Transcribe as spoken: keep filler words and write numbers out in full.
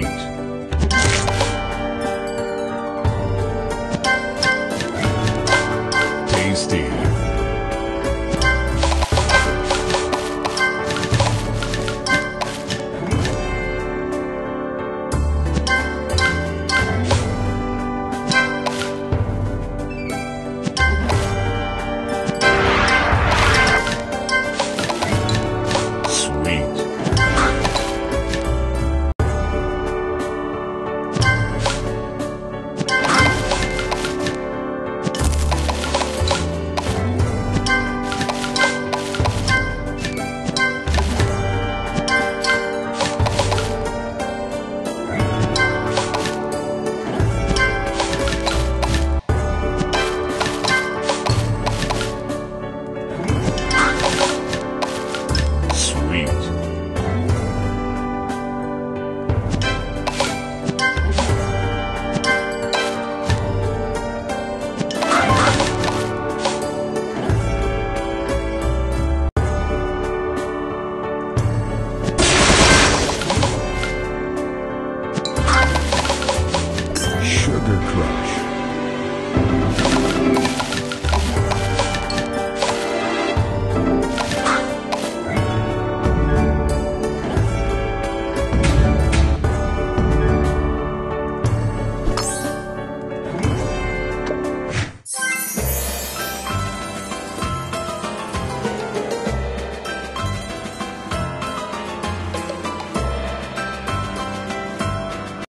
Greetings.